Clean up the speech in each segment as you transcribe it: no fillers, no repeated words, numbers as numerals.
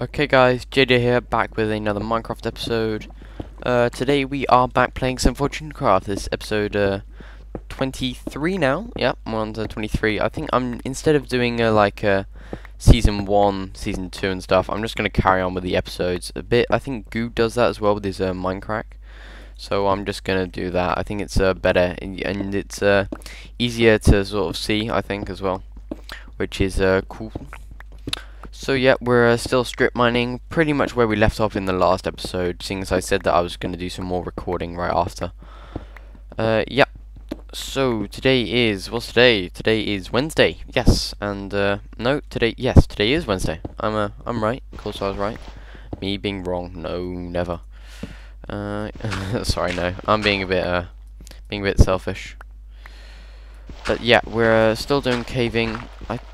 Okay guys, JJ here, back with another Minecraft episode. Today we are back playing some FortuneCraft. This episode 23 now. Yep, I'm on to 23. I think I'm, instead of doing season 1, season 2 and stuff, I'm just going to carry on with the episodes a bit. I think Goo does that as well with his Minecraft. So I'm just going to do that. I think it's better and it's easier to sort of see, I think, as well, which is cool. So yeah, we're still strip mining, pretty much where we left off in the last episode, seeing as I said that I was going to do some more recording right after. Yeah, so today is, what's today? Today is Wednesday, yes, and no, today, yes, today is Wednesday. I'm right, of course I was right. Me being wrong, no, never. Sorry, no, I'm being a bit selfish. But yeah, we're still doing caving.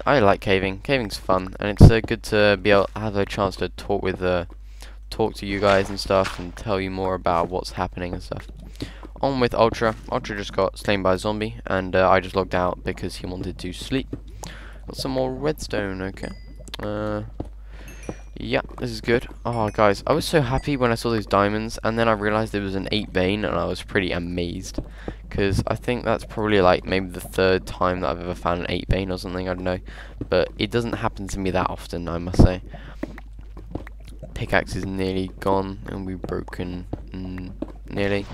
I like caving. Caving's fun, and it's good to be able to have a chance to talk with talk to you guys and stuff, and tell you more about what's happening and stuff. On with Ultra. Ultra just got slain by a zombie, and I just logged out because he wanted to sleep. Got some more redstone. Okay. Yeah, this is good. Oh guys, I was so happy when I saw those diamonds, and then I realized it was an 8 vein, and I was pretty amazed. Because I think that's probably like maybe the third time that I've ever found an 8 vein or something, I don't know. But it doesn't happen to me that often, I must say. Pickaxe is nearly gone, and we've broken nearly.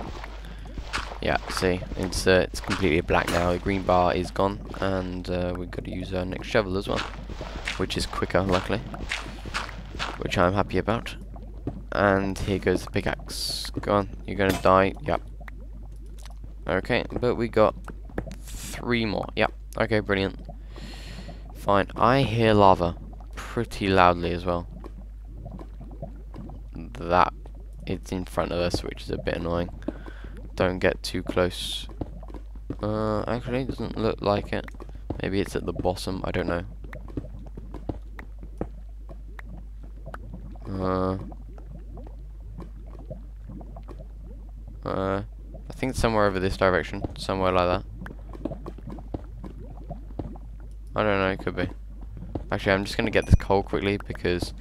Yeah, see, it's completely black now. The green bar is gone, and we've got to use our next shovel as well, which is quicker, luckily, which I'm happy about. And here goes the pickaxe. Go on, you're gonna die. Yep. Okay, but we got 3 more. Yep. Okay, brilliant. Fine. I hear lava pretty loudly as well. That it's in front of us, which is a bit annoying. Don't get too close. Actually, it doesn't look like it. Maybe it's at the bottom. I don't know. I think it's somewhere over this direction, somewhere like that. I don't know, it could be. Actually, I'm just gonna get this coal quickly because,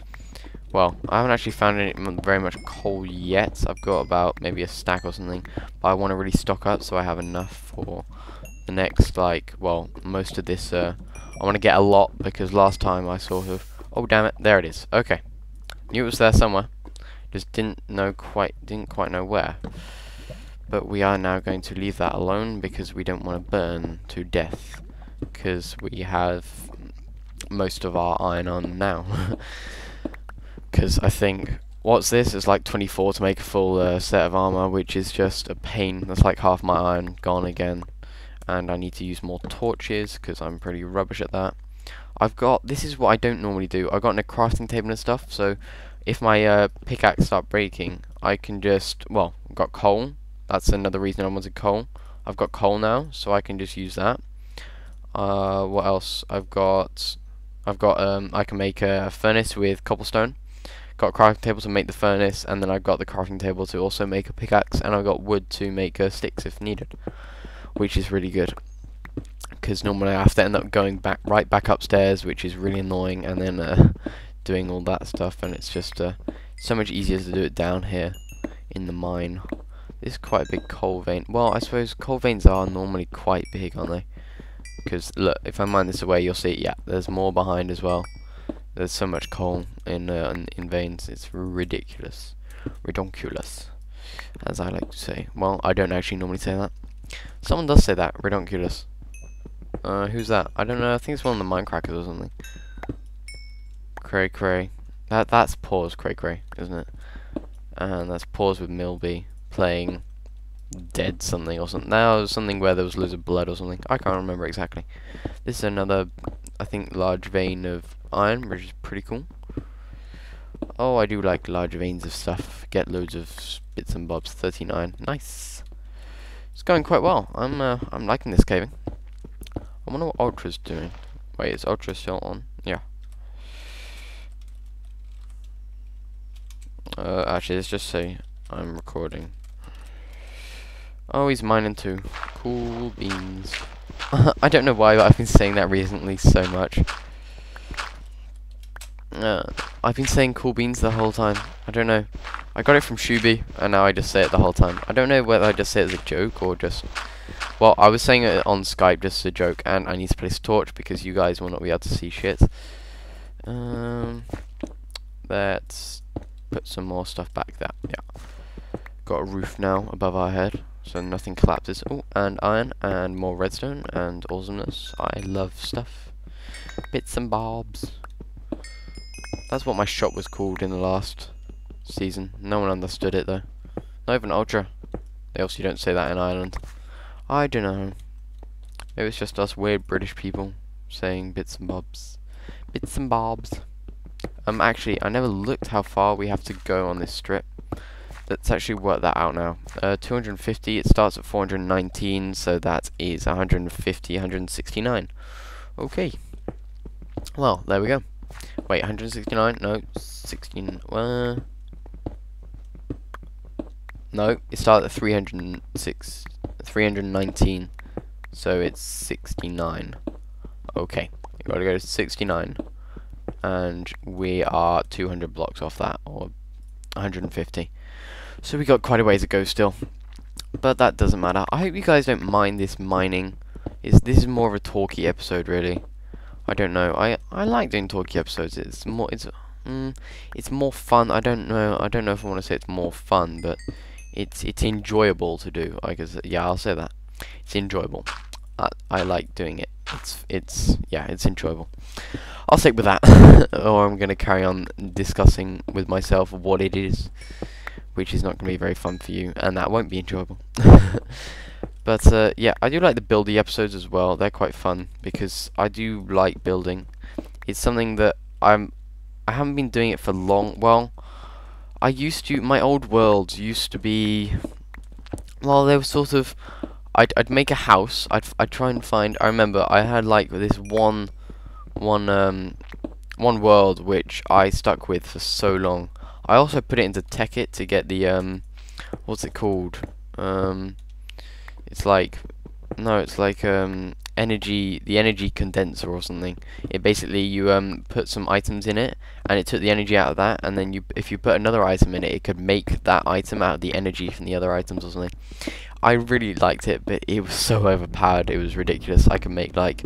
well, I haven't actually found any, very much coal yet. I've got about maybe a stack or something, but I want to really stock up so I have enough for the next, like, well, most of this. I want to get a lot because last time I sort of, oh damn it, there it is. Okay. Knew it was there somewhere, just didn't quite know where. But we are now going to leave that alone because we don't want to burn to death, because we have most of our iron on now. Because I think, what's this? It's like 24 to make a full set of armor, which is just a pain. That's like half my iron gone again, and I need to use more torches because I'm pretty rubbish at that. I've got, this is what I don't normally do, I've got a crafting table and stuff, so if my pickaxe start breaking, I can just, well, I've got coal, that's another reason I wanted coal. I've got coal now, so I can just use that. What else? I can make a furnace with cobblestone. Got a crafting table to make the furnace, and then I've got the crafting table to also make a pickaxe, and I've got wood to make sticks if needed, which is really good. Because normally I have to end up going back right upstairs, which is really annoying, and then doing all that stuff, and it's just so much easier to do it down here in the mine. This is quite a big coal vein. Well, I suppose coal veins are normally quite big, aren't they? Because look, if I mine this away, you'll see, yeah, there's more behind as well. There's so much coal in veins, it's ridiculous, redonkulous, as I like to say. Well, I don't actually normally say that. Someone does say that, redonkulous. Who's that? I don't know, I think it's one of the Minecrafters or something. Cray Cray. That's Paws, Cray Cray, isn't it? And that's Paws with Milby playing Dead something or something. That was something where there was loads of blood or something. I can't remember exactly. This is another, I think, large vein of iron, which is pretty cool. Oh, I do like large veins of stuff. Get loads of bits and bobs. 39. Nice. It's going quite well. I'm liking this caving. I wonder what Ultra's doing. Wait, is Ultra still on? Yeah. Actually, let's just say I'm recording. Oh, he's mining too. Cool beans. I don't know why, but I've been saying that recently so much. I've been saying cool beans the whole time. I don't know. I got it from Shuby, and now I just say it the whole time. I don't know whether I just say it as a joke or just... Well, I was saying it on Skype just as a joke, and I need to place a torch because you guys will not be able to see shit. Let's put some more stuff back there. Yeah. Got a roof now above our head, so nothing collapses. Oh, and iron, and more redstone, and awesomeness. I love stuff. Bits and bobs. That's what my shop was called in the last season. No one understood it, though. Not even Ultra. They obviously don't say that in Ireland. I don't know. It was just us weird British people saying bits and bobs. Bits and bobs. Actually, I never looked how far we have to go on this strip. Let's actually work that out now. 250, it starts at 419, so that is 150, 169. Okay. Well, there we go. Wait, 169? No, 16. No, it started at 306, 319. So it's 69. Okay, you gotta go to 69. And we are 200 blocks off that, or 150. So we got quite a ways to go still. But that doesn't matter. I hope you guys don't mind this mining. This is more of a talky episode, really. I don't know. I like doing talky episodes. It's more fun. I don't know if I want to say it's more fun, but it's enjoyable to do. I guess, yeah, I'll say that. It's enjoyable. I like doing it. It's enjoyable. I'll stick with that. Or I'm gonna carry on discussing with myself what it is, which is not gonna be very fun for you, and that won't be enjoyable. But yeah, I do like the buildy episodes as well. They're quite fun because I do like building. It's something that I haven't been doing it for long. Well, I used to. My old worlds used to be. Well, they were sort of. I'd make a house. I'd try and find. I remember I had like this one world which I stuck with for so long. I also put it into TechIt to get the what's it called? It's like energy, the energy condenser or something. It basically you put some items in it and it took the energy out of that, and then if you put another item in it, it could make that item out of the energy from the other items or something. I really liked it, but it was so overpowered, it was ridiculous. I could make like,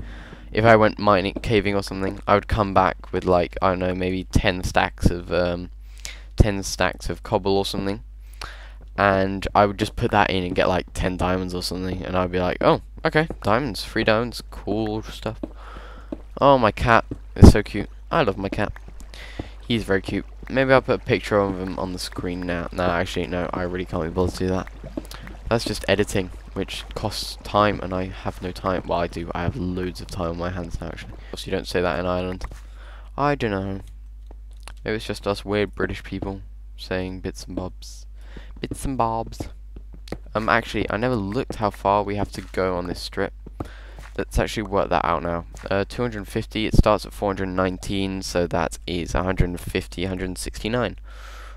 if I went mining, caving or something, I would come back with like, I don't know, maybe 10 stacks of cobble or something. And I would just put that in and get like 10 diamonds or something, and I'd be like, oh, okay, diamonds, 3 diamonds, cool stuff. Oh, my cat is so cute. I love my cat. He's very cute. Maybe I'll put a picture of him on the screen now. No, actually, no, I really can't be bothered to do that. That's just editing, which costs time, and I have no time. Well, I do. I have loads of time on my hands now, actually. So you don't say that in Ireland. I don't know. Maybe it's just us weird British people saying bits and bobs. Bits and bobs. Actually, I never looked how far we have to go on this strip. Let's actually work that out now. 250, it starts at 419, so that is 150, 169.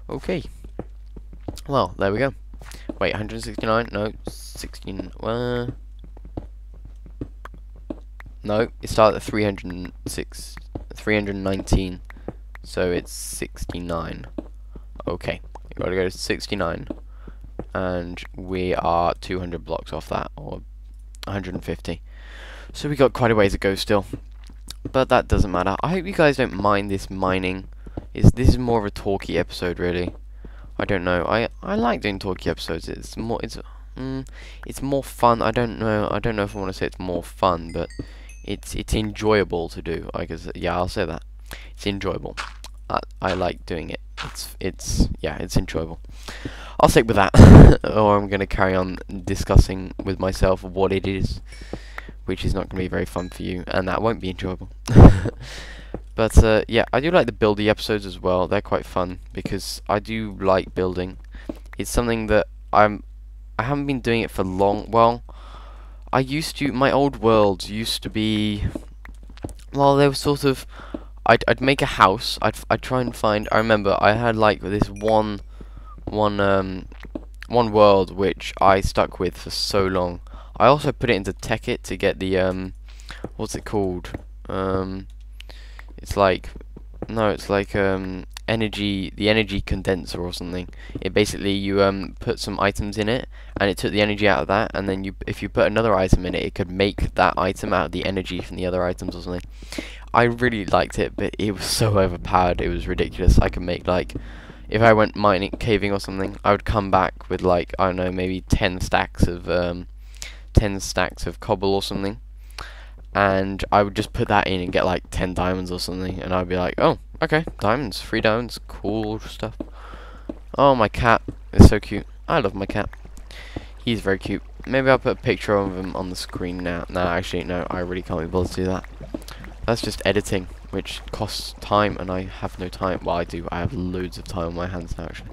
Okay. Well, there we go. Wait, 169? No, 16. No, it started at 306, 319, so it's 69. Okay. You gotta go to 69, and we are 200 blocks off that, or 150. So we got quite a ways to go still, but that doesn't matter. I hope you guys don't mind this mining. This is more of a talky episode, really. I don't know. I like doing talky episodes. It's more fun. I don't know if I want to say it's more fun, but it's enjoyable to do. I guess, yeah, I'll say that. It's enjoyable. I like doing it. It's enjoyable. I'll stick with that. Or I'm gonna carry on discussing with myself what it is, which is not gonna be very fun for you, and that won't be enjoyable. But yeah, I do like the buildy episodes as well. They're quite fun because I do like building. It's something that I haven't been doing it for long. Well, I used to. My old worlds used to be. Well, they were sort of. I'd make a house. I'd try and find. I remember I had like this one world which I stuck with for so long. I also put it into TechIt to get the what's it called? It's like, no, it's like the energy condenser or something. It basically, you put some items in it and it took the energy out of that, and then you, if you put another item in it, it could make that item out of the energy from the other items or something. I really liked it, but it was so overpowered, it was ridiculous. I could make, like, if I went mining, caving or something, I would come back with, like, I don't know, maybe 10 stacks of cobble or something, and I would just put that in and get like 10 diamonds or something, and I'd be like, oh, okay, diamonds, free diamonds, cool stuff. Oh, my cat is so cute. I love my cat. He's very cute. Maybe I'll put a picture of him on the screen now. No, actually, no, I really can't be bothered to do that. That's just editing, which costs time, and I have no time. Well, I do. I have loads of time on my hands now, actually.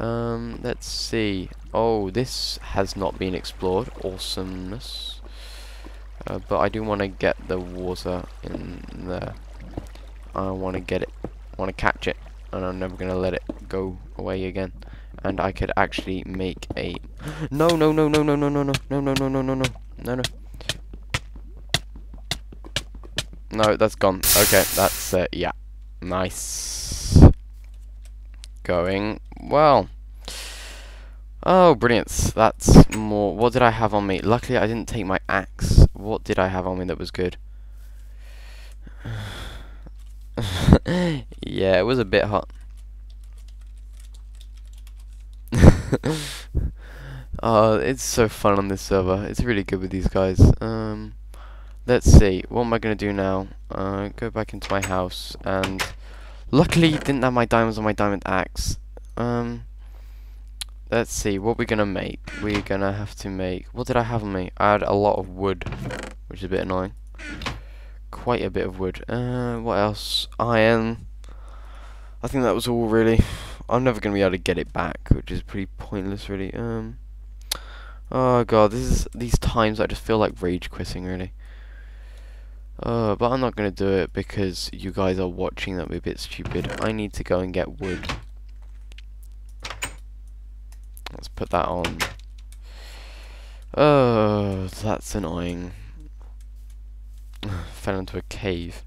Let's see. Oh, this has not been explored. Awesomeness. But I do want to get the water in there. I want to get it, want to catch it, and I'm never going to let it go away again. And I could actually make a... No, that's gone. Okay, that's, yeah. Nice. Going well. Oh, brilliant. That's more... What did I have on me? Luckily, I didn't take my axe. What did I have on me that was good? Yeah, it was a bit hot. Oh, it's so fun on this server. It's really good with these guys. Let's see. What am I going to do now? Go back into my house. And luckily, didn't have my diamonds on my diamond axe. Let's see. What we're going to make. We're going to have to make... What did I have on me? I had a lot of wood, which is a bit annoying. Quite a bit of wood. What else? Iron. I think that was all, really. I'm never going to be able to get it back, which is pretty pointless, really. Oh god, this is these times I just feel like rage quitting, really. But I'm not going to do it because you guys are watching. That would be a bit stupid. I need to go and get wood. Let's put that on. Oh, that's annoying. Fell into a cave.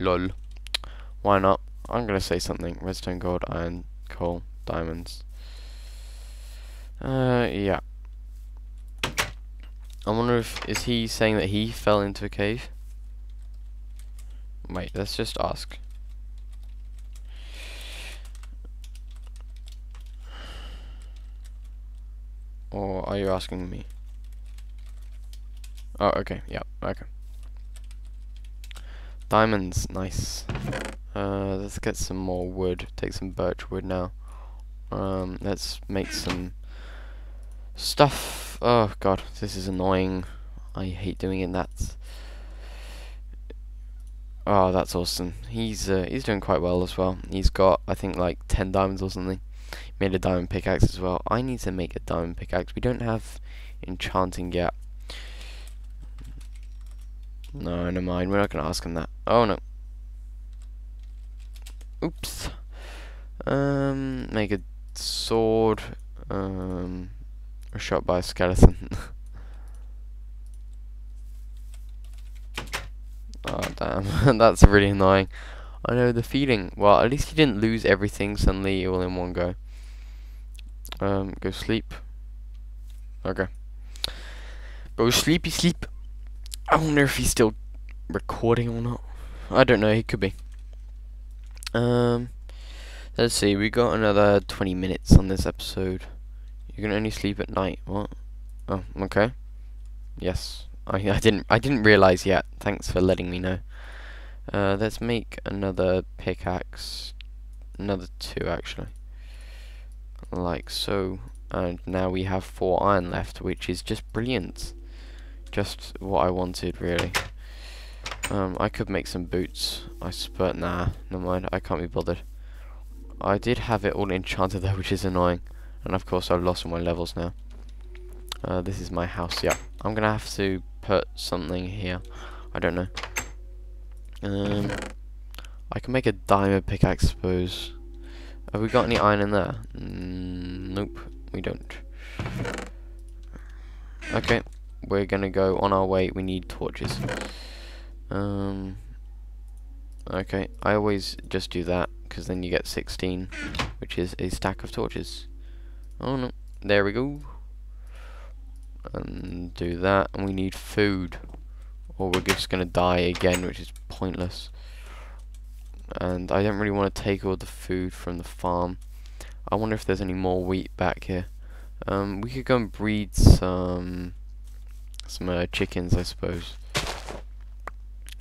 Lol. Why not? I'm gonna say something. Redstone, gold, iron, coal, diamonds. Yeah. I wonder if... Is he saying that he fell into a cave? Wait, let's just ask. Or are you asking me? Oh, okay, yeah, okay. Diamonds, nice. Let's get some more wood. Take some birch wood now. Let's make some stuff. Oh god, this is annoying. I hate doing it. That's... Oh, that's awesome. He's doing quite well as well. He's got, I think, like 10 diamonds or something. Made a diamond pickaxe as well. I need to make a diamond pickaxe. We don't have enchanting yet. No, never mind. We're not going to ask him that. Oh, no. Oops. Make a sword. Shot by a skeleton. Oh, damn. That's really annoying. I know the feeling. Well, at least you didn't lose everything suddenly all in one go. Go sleep. Okay. Go sleepy sleep. I wonder if he's still recording or not. I don't know, he could be. Let's see, we got another 20 minutes on this episode. You can only sleep at night. What? Oh, okay. Yes. I didn't realize yet. Thanks for letting me know. Let's make another pickaxe. Another 2 actually. Like so. And now we have 4 iron left, which is just brilliant. Just what I wanted, really. I could make some boots, but nah, never mind, I can't be bothered. I did have it all enchanted though, which is annoying, and of course I've lost all my levels now. This is my house, yeah. I'm gonna have to put something here, I don't know. I can make a diamond pickaxe, I suppose. Have we got any iron in there? Nope, we don't. Okay. We're gonna go on our way. We need torches. Okay, I always just do that, because then you get 16, which is a stack of torches. Oh no, there we go. And do that, and we need food, or we're just going to die again, which is pointless. And I don't really want to take all the food from the farm. I wonder if there's any more wheat back here. We could go and breed some chickens, I suppose.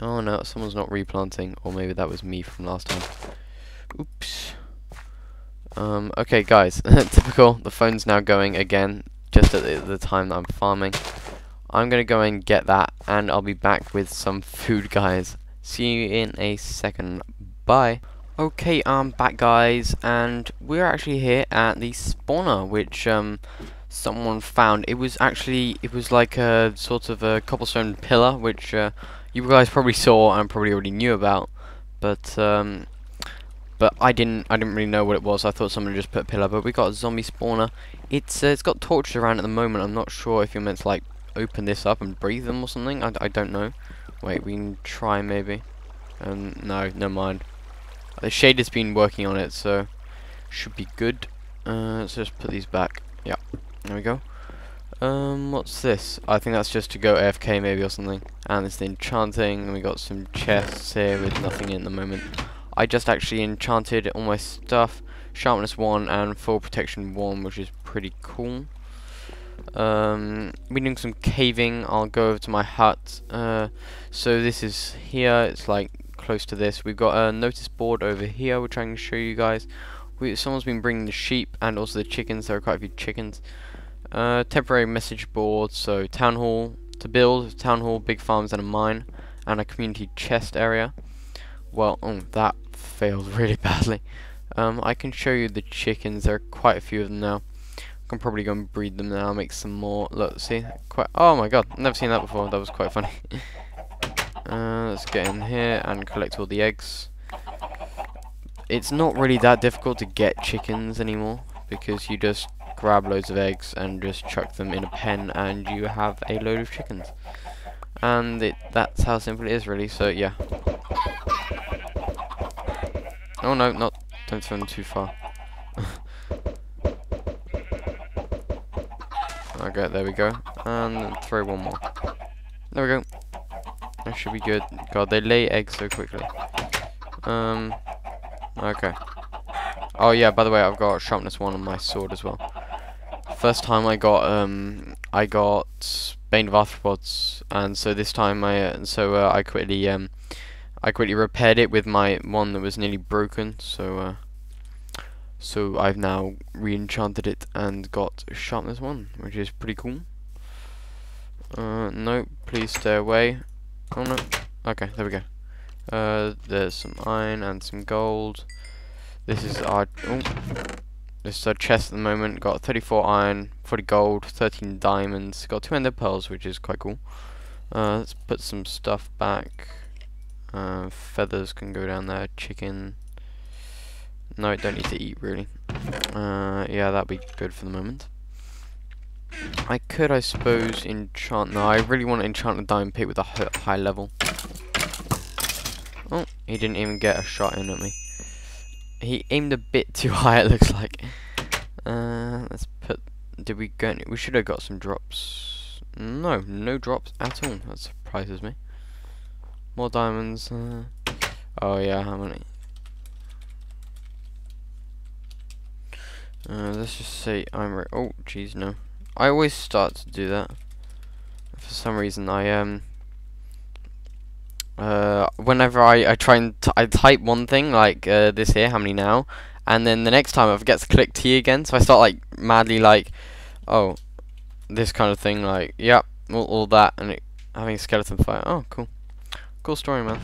Oh no, someone's not replanting, or maybe that was me from last time. Oops. Okay guys, typical, the phone's now going again, just at the time that I'm farming. I'm going to go and get that, and I'll be back with some food, guys. See you in a second. Bye. Okay, I'm back, guys, and we're actually here at the spawner, which someone found. It was like a sort of a cobblestone pillar, which you guys probably saw and probably already knew about, but I didn't really know what it was. I thought someone just put a pillar, but we got a zombie spawner. It's got torches around at the moment. I'm not sure if you're meant to like open this up and breathe them or something. I don't know. Wait, we can try maybe. No, never mind. The shade has been working on it, so should be good. Let's just put these back. Yeah, there we go. What's this? I think that's just to go AFK maybe or something. And it's enchanting, and we got some chests here with nothing in the moment. I just actually enchanted all my stuff. Sharpness 1 and full protection 1, which is pretty cool. We're doing some caving. I'll go over to my hut. So this is here. It's like close to this. We've got a notice board over here, which I can show you guys. Someone's been bringing the sheep and also the chickens. There are quite a few chickens. Temporary message board. So town hall to build, town hall, big farms, and a mine, and a community chest area. Well, that failed really badly. I can show you the chickens. There are quite a few of them now. I can probably go and breed them now, make some more. Look, see? Oh my god, never seen that before. That was quite funny. Let's get in here and collect all the eggs. It's not really that difficult to get chickens anymore, because you just grab loads of eggs and just chuck them in a pen and you have a load of chickens. And that's how simple it is, really, so yeah. Oh no, don't throw them too far. Okay, there we go. And throw one more. There we go. That should be good. God, they lay eggs so quickly. Okay. Oh yeah, by the way, I've got sharpness 1 on my sword as well. First time I got Bane of Arthropods, and so this time I quickly repaired it with my one that was nearly broken, so I've now re-enchanted it and got sharpness 1, which is pretty cool. No, please stay away. Oh no. Okay, there we go. There's some iron and some gold. This is our chest at the moment. Got 34 iron, 40 gold, 13 diamonds. Got 2 ender pearls, which is quite cool. Let's put some stuff back. Feathers can go down there. Chicken. No, don't need to eat, really. Yeah, that'd be good for the moment. I could, I suppose, enchant... No, I really want to enchant the diamond pick with a high level. Oh, he didn't even get a shot in at me. He aimed a bit too high, it looks like. Let's put... Did we go... We should have got some drops. No, no drops at all. That surprises me. More diamonds. Oh, yeah, how many... let's just say oh jeez, no, I always start to do that for some reason. Whenever I try and I type one thing like this here, how many now, and then the next time I forget to click T again, so I start like madly like, oh, this kind of thing, like, yep, all that, and having a skeleton fight. Oh cool story, man.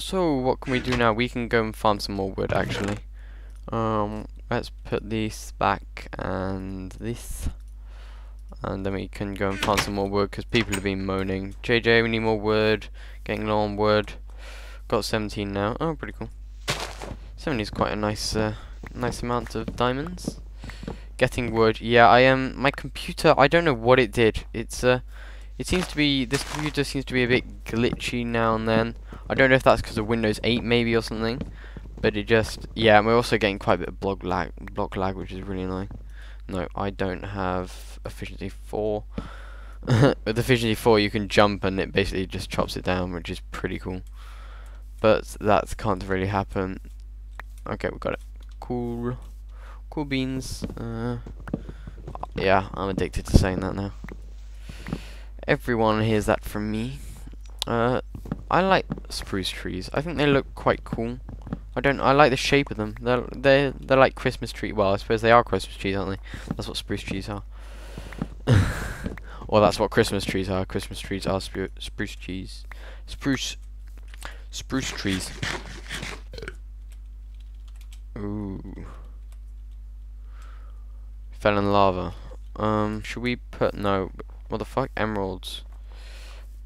So what can we do now? We can go and farm some more wood, actually. Let's put this back and this, and then we can go and find some more wood, because people have been moaning, JJ, we need more wood, getting low on wood. Got 17 now. Oh, pretty cool. 17 is quite a nice amount of diamonds. Getting wood. Yeah, I am. My computer, I don't know what it did. It seems to be, this computer seems to be a bit glitchy now and then. I don't know if that's because of Windows 8 maybe or something, but it just, yeah, and we're also getting quite a bit of block lag, which is really annoying. No, I don't have efficiency 4. With efficiency 4 you can jump and it basically just chops it down, which is pretty cool. But that can't really happen. Okay, we got it. Cool. Cool beans. Yeah, I'm addicted to saying that now. Everyone hears that from me. I like spruce trees. I think they look quite cool. I like the shape of them. They're like Christmas tree. Well, I suppose they are Christmas trees, aren't they? That's what spruce trees are. Or that's what Christmas trees are. Christmas trees are spruce trees. Spruce trees. Ooh. Fell in lava. Should we put, no, what the fuck? Emeralds.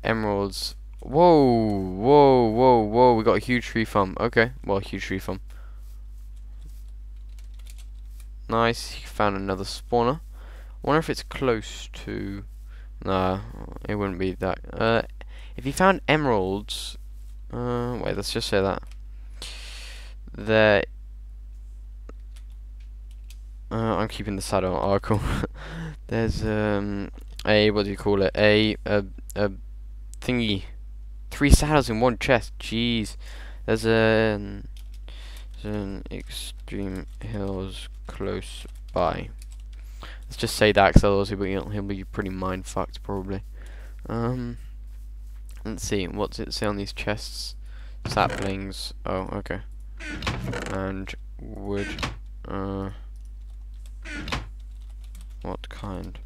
Emeralds. Whoa, whoa, whoa, whoa, we got a huge tree farm. Okay, well, huge tree farm. Nice, found another spawner. Wonder if it's close to, nah, it wouldn't be that. If you found emeralds, wait, let's just say that. There, I'm keeping the saddle. Oh, cool. There's a, what do you call it? A thingy. 3 saddles in 1 chest. Jeez. There's an extreme hills close by. Let's just say that, because otherwise he'll be pretty mind fucked probably. Let's see. What's it say on these chests? Saplings. Oh, okay. And wood. What kind?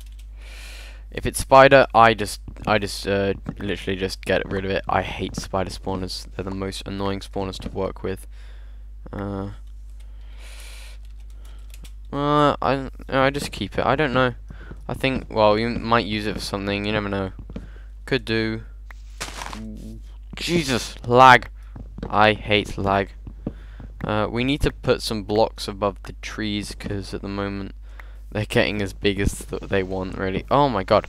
If it's spider, I just literally just get rid of it. I hate spider spawners. They're the most annoying spawners to work with. I just keep it. I don't know. I think, well, you might use it for something. You never know. Could do. Jesus, lag. I hate lag. We need to put some blocks above the trees because at the moment they're getting as big as they want, really. Oh my god,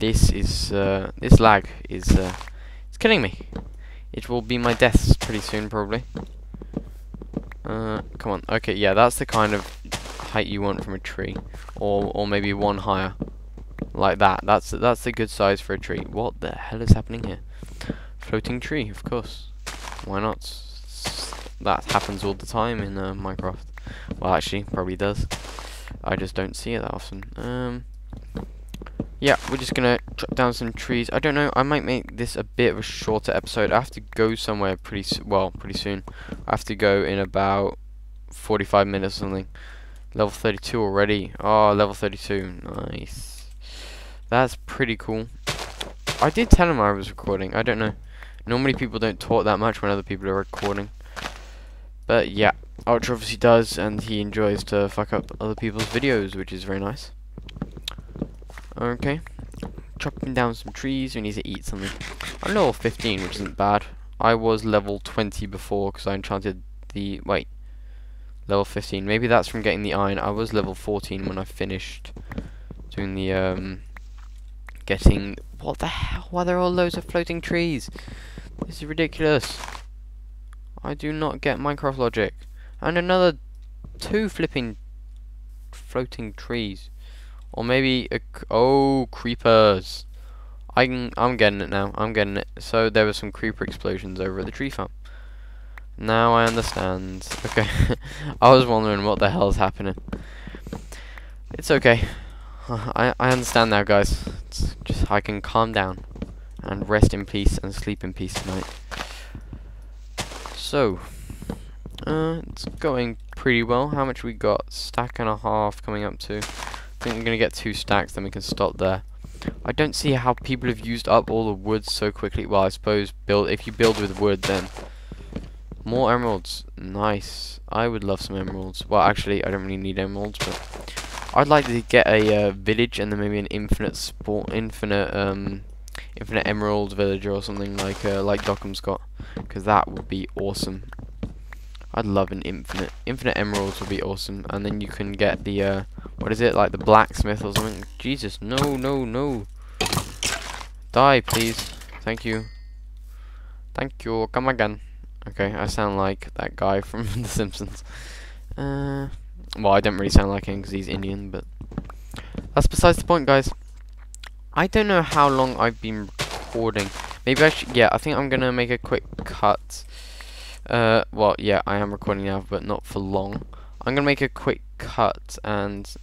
this is this lag is it's killing me. It will be my deaths pretty soon, probably. Come on. Okay, yeah, that's the kind of height you want from a tree, or maybe one higher, like that. That's a good size for a tree. What the hell is happening here? Floating tree, of course. Why not? That happens all the time in Minecraft. Well, actually, probably does. I just don't see it that often. Yeah, we're just gonna chop down some trees. I don't know, I might make this a bit of a shorter episode. I have to go somewhere pretty soon. I have to go in about 45 minutes or something. Level 32 already. Oh, level 32. Nice. That's pretty cool. I did tell him I was recording. I don't know. Normally people don't talk that much when other people are recording. But yeah, Ultra obviously does, and he enjoys to fuck up other people's videos, which is very nice. Okay, chopping down some trees, we need to eat something. I'm level 15, which isn't bad. I was level 20 before, because I enchanted the, wait, level 15. Maybe that's from getting the iron. I was level 14 when I finished doing the, getting, what the hell, why are there all loads of floating trees? This is ridiculous. I do not get Minecraft logic. And another 2 flipping floating trees, or maybe a oh, creepers! I'm getting it now. I'm getting it. So there were some creeper explosions over at the tree farm. Now I understand. Okay, I was wondering what the hell is happening. It's okay. I understand now, guys. It's just I can calm down and rest in peace and sleep in peace tonight. So, it's going pretty well. How much we got? 1.5 stacks coming up to. I think we're gonna get 2 stacks, then we can stop there. I don't see how people have used up all the wood so quickly. Well, I suppose if you build with wood, then more emeralds. Nice. I would love some emeralds. Well, actually, I don't really need emeralds, but I'd like to get a village and then maybe an infinite emerald villager or something like Dockham's got, because that would be awesome. I'd love an infinite emeralds would be awesome, and then you can get the what is it, like the blacksmith or something. Jesus, no, no, no, die please, thank you. Thank you, come again. Okay, I sound like that guy from The Simpsons. Well, I don't really sound like him because he's Indian, but that's besides the point, guys. I don't know how long I've been recording. Maybe I should, yeah, I think I'm gonna make a quick cut. Well, yeah, I am recording now, but not for long. I'm gonna make a quick cut and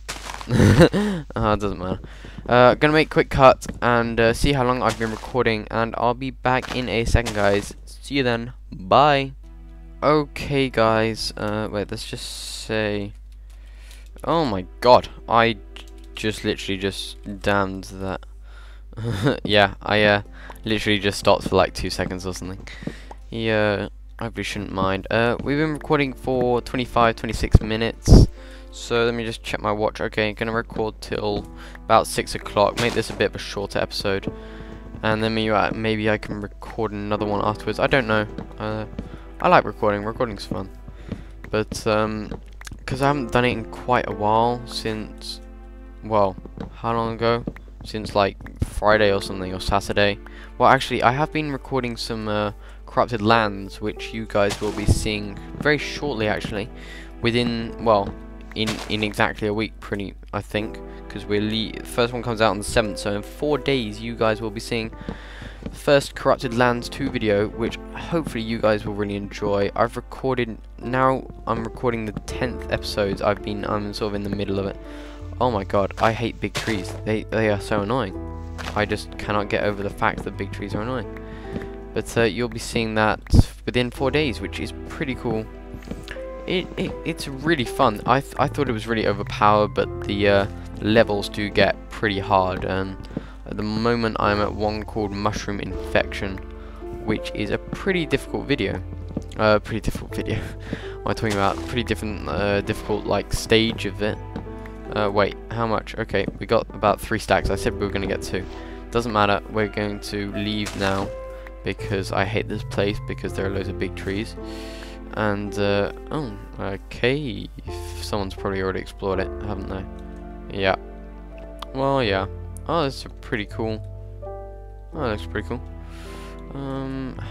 it doesn't matter. Gonna make a quick cut and see how long I've been recording, and I'll be back in a second, guys. See you then. Bye. Okay, guys. Wait, let's just say. Oh my God, I just literally just damned that. Yeah, I literally just stopped for like 2 seconds or something. Yeah. I really shouldn't mind. We've been recording for 26 minutes, so let me just check my watch. Okay, I'm gonna record till about 6 o'clock. Make this a bit of a shorter episode, and then maybe I can record another one afterwards. I don't know. I like recording. Recording's fun, but because I haven't done it in quite a while since. Well, how long ago? Since like Friday or something, or Saturday. Well, actually, I have been recording some. Corrupted Lands, which you guys will be seeing very shortly, actually, within, well, in exactly a week, I think, because first one comes out on the 7th, so in 4 days you guys will be seeing the first Corrupted Lands 2 video, which hopefully you guys will really enjoy. I've recorded, now I'm recording the 10th episodes. I'm sort of in the middle of it. Oh my God, I hate big trees. They are so annoying. I just cannot get over the fact that big trees are annoying. But you'll be seeing that within 4 days, which is pretty cool. It's really fun. I thought it was really overpowered, but the levels do get pretty hard. And at the moment, I'm at one called Mushroom Infection, which is a pretty difficult video. What am I talking about? Pretty difficult like stage of it. Wait, how much? Okay, we got about 3 stacks. I said we were gonna get 2. Doesn't matter. We're going to leave now, because I hate this place because there are loads of big trees. And oh, okay, someone's probably already explored it, haven't they? Yeah. Well, yeah. Oh, that's pretty cool. Oh, that looks pretty cool.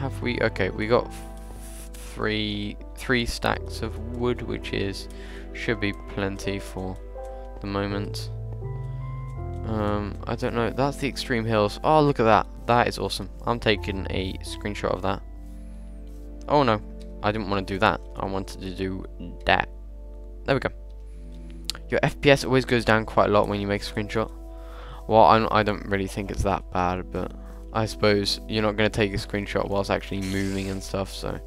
Have we? Okay, we got three stacks of wood, which should be plenty for the moment. I don't know. That's the extreme hills. Oh, look at that. That is awesome. I'm taking a screenshot of that. Oh no, I didn't want to do that. I wanted to do that. There we go. Your FPS always goes down quite a lot when you make a screenshot. Well, I don't really think it's that bad, but I suppose you're not going to take a screenshot whilst actually moving and stuff, so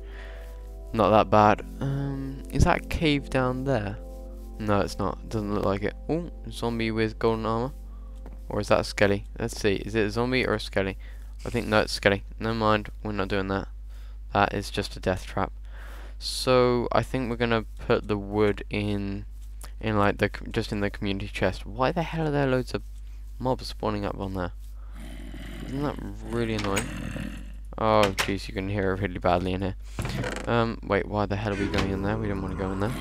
not that bad. Is that a cave down there? No, it's not. It doesn't look like it. Oh, zombie with golden armor. Or is that a skelly? Let's see. Is it a zombie or a skelly? I think no, it's skelly. Never mind. We're not doing that. That is just a death trap. So I think we're gonna put the wood in like just in the community chest. Why the hell are there loads of mobs spawning up on there? Isn't that really annoying? Oh jeez, you can hear it really badly in here. Wait, why the hell are we going in there? We don't want to go in there.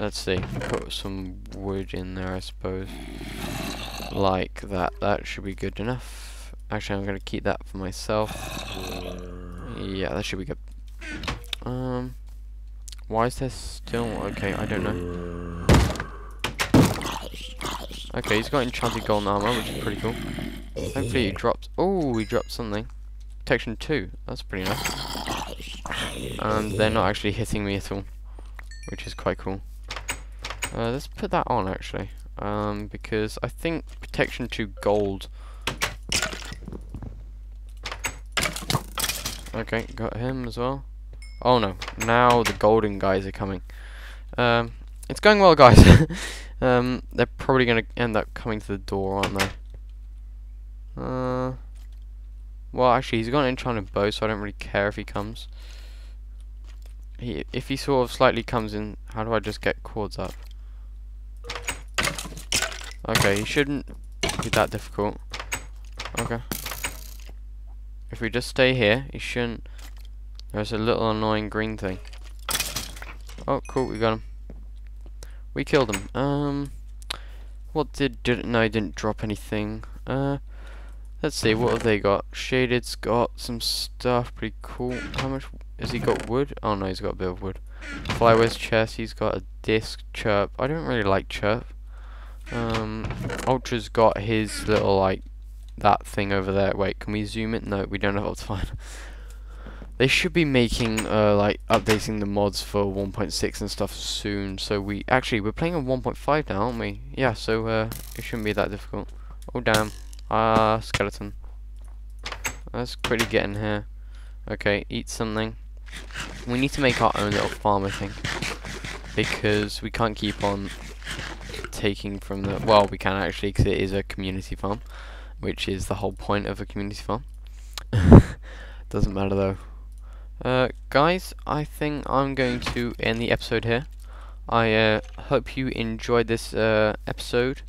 Let's see, put some wood in there, I suppose. Like that. That should be good enough. Actually, I'm going to keep that for myself. Yeah, that should be good. Why is there still... Okay, I don't know. Okay, he's got enchanted golden armor, which is pretty cool. Hopefully he drops... Oh, he dropped something. Protection 2. That's pretty nice. And they're not actually hitting me at all, which is quite cool. Let's put that on actually, because I think protection to gold. Okay, got him as well. Oh no, now the golden guys are coming. It's going well, guys. They're probably going to end up coming to the door, aren't they? Well, actually, he's got an enchanted bow, so I don't really care if he comes. If he sort of slightly comes in, how do I just get cords up? Okay, he shouldn't be that difficult. Okay. If we just stay here, he shouldn't... There's a little annoying green thing. Oh, cool, we got him. We killed him. What did... No, he didn't drop anything. Let's see, what have they got? Shaded's got some stuff, pretty cool. How much, has he got wood? Oh no, he's got a bit of wood. Flyway's chest, he's got a disc, chirp. I don't really like chirp. Ultra's got his little, like, that thing over there. Wait, can we zoom it? No, we don't have enough time. They should be making, like, updating the mods for 1.6 and stuff soon. So we, actually, we're playing on 1.5 now, aren't we? Yeah, so, it shouldn't be that difficult. Oh, damn. Ah, skeleton. Let's quickly get in here. Okay, eat something. We need to make our own little farm, I think. Because we can't keep on taking from the... Well, we can, actually, because it is a community farm. Which is the whole point of a community farm. Doesn't matter, though. Guys, I think I'm going to end the episode here. I hope you enjoyed this episode.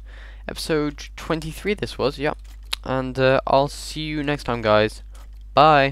Episode 23 this was, yep. And I'll see you next time, guys. Bye!